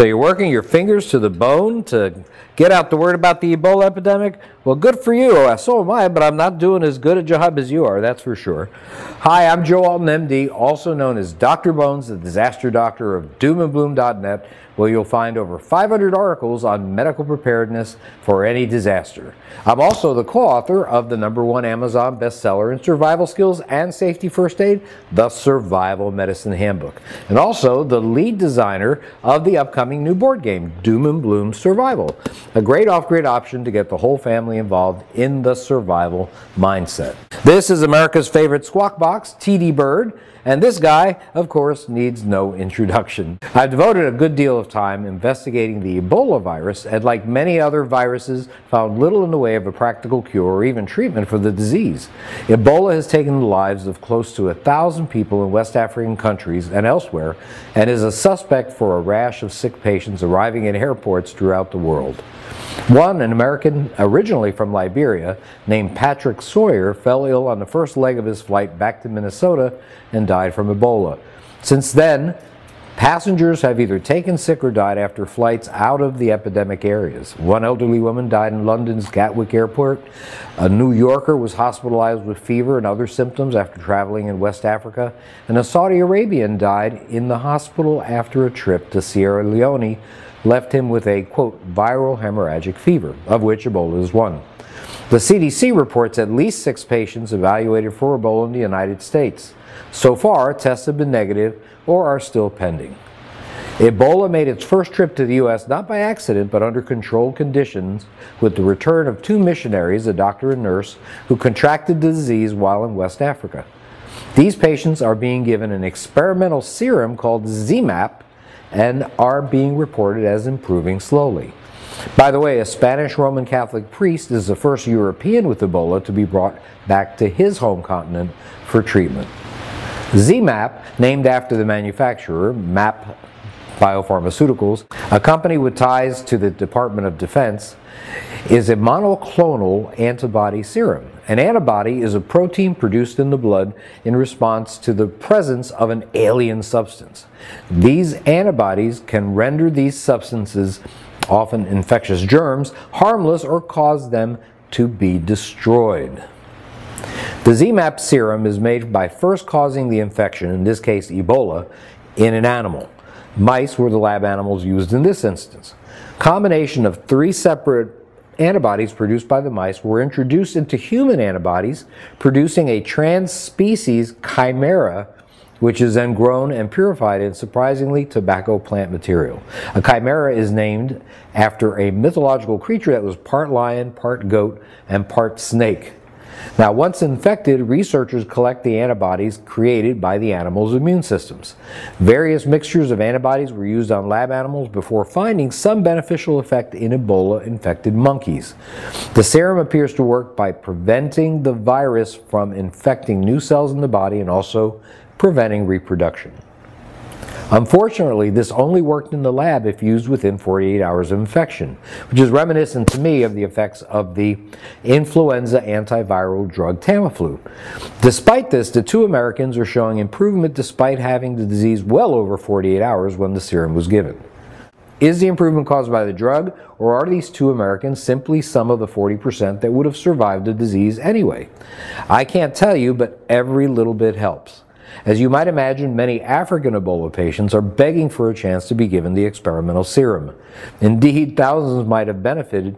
So you're working your fingers to the bone to get out the word about the Ebola epidemic? Well, good for you. So am I, but I'm not doing as good a job as you are, that's for sure. Hi, I'm Joe Alton, MD, also known as Dr. Bones, the disaster doctor of doomandbloom.net, where you'll find over 500 articles on medical preparedness for any disaster. I'm also the co-author of the #1 Amazon bestseller in survival skills and safety first aid, the Survival Medicine Handbook, and also the lead designer of the upcoming new board game, Doom and Bloom Survival, a great off-grid option to get the whole family involved in the survival mindset. This is America's favorite squawk box, TD Bird, and this guy, of course, needs no introduction. I've devoted a good deal of time investigating the Ebola virus, and like many other viruses, found little in the way of a practical cure or even treatment for the disease. Ebola has taken the lives of close to 1,000 people in West African countries and elsewhere, and is a suspect for a rash of sick patients arriving at airports throughout the world. One, an American originally from Liberia named Patrick Sawyer, fell ill on the first leg of his flight back to Minnesota and died from Ebola. Since then, passengers have either taken sick or died after flights out of the epidemic areas. One elderly woman died in London's Gatwick Airport. A New Yorker was hospitalized with fever and other symptoms after traveling in West Africa. And a Saudi Arabian died in the hospital after a trip to Sierra Leone left him with a, quote, viral hemorrhagic fever, of which Ebola is one. The CDC reports at least 6 patients evaluated for Ebola in the United States. So far, tests have been negative or are still pending. Ebola made its first trip to the U.S. not by accident, but under controlled conditions, with the return of 2 missionaries, a doctor and nurse, who contracted the disease while in West Africa. These patients are being given an experimental serum called ZMapp and are being reported as improving slowly. By the way, a Spanish Roman Catholic priest is the first European with Ebola to be brought back to his home continent for treatment. ZMapp, named after the manufacturer, MAP Biopharmaceuticals, a company with ties to the Department of Defense, is a monoclonal antibody serum. An antibody is a protein produced in the blood in response to the presence of an alien substance. These antibodies can render these substances, often infectious germs, harmless or cause them to be destroyed. The ZMapp serum is made by first causing the infection, in this case Ebola, in an animal. Mice were the lab animals used in this instance. Combination of 3 separate antibodies produced by the mice were introduced into human antibodies, producing a trans-species chimera, which is then grown and purified in surprisingly tobacco plant material. A chimera is named after a mythological creature that was part lion, part goat, and part snake. Now, once infected, researchers collect the antibodies created by the animal's immune systems. Various mixtures of antibodies were used on lab animals before finding some beneficial effect in Ebola-infected monkeys. The serum appears to work by preventing the virus from infecting new cells in the body and also preventing reproduction. Unfortunately, this only worked in the lab if used within 48 hours of infection, which is reminiscent to me of the effects of the influenza antiviral drug Tamiflu. Despite this, the 2 Americans are showing improvement despite having the disease well over 48 hours when the serum was given. Is the improvement caused by the drug, or are these 2 Americans simply some of the 40% that would have survived the disease anyway? I can't tell you, but every little bit helps. As you might imagine, many African Ebola patients are begging for a chance to be given the experimental serum. Indeed, thousands might have benefited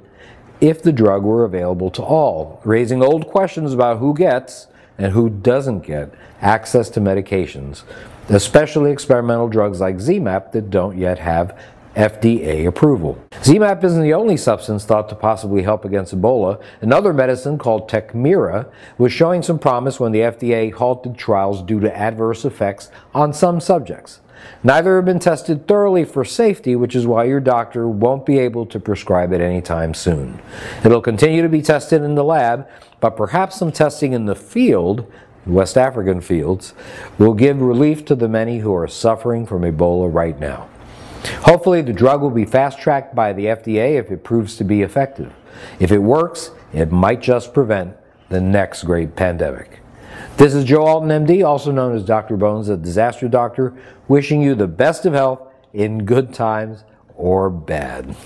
if the drug were available to all, raising old questions about who gets and who doesn't get access to medications, especially experimental drugs like ZMapp that don't yet have FDA approval. ZMapp isn't the only substance thought to possibly help against Ebola. Another medicine called Tecmira was showing some promise when the FDA halted trials due to adverse effects on some subjects. Neither have been tested thoroughly for safety, which is why your doctor won't be able to prescribe it anytime soon. It'll continue to be tested in the lab, but perhaps some testing in the field, West African fields, will give relief to the many who are suffering from Ebola right now. Hopefully, the drug will be fast-tracked by the FDA if it proves to be effective. If it works, it might just prevent the next great pandemic. This is Joe Alton, MD, also known as Dr. Bones, the Disaster Doctor, wishing you the best of health in good times or bad.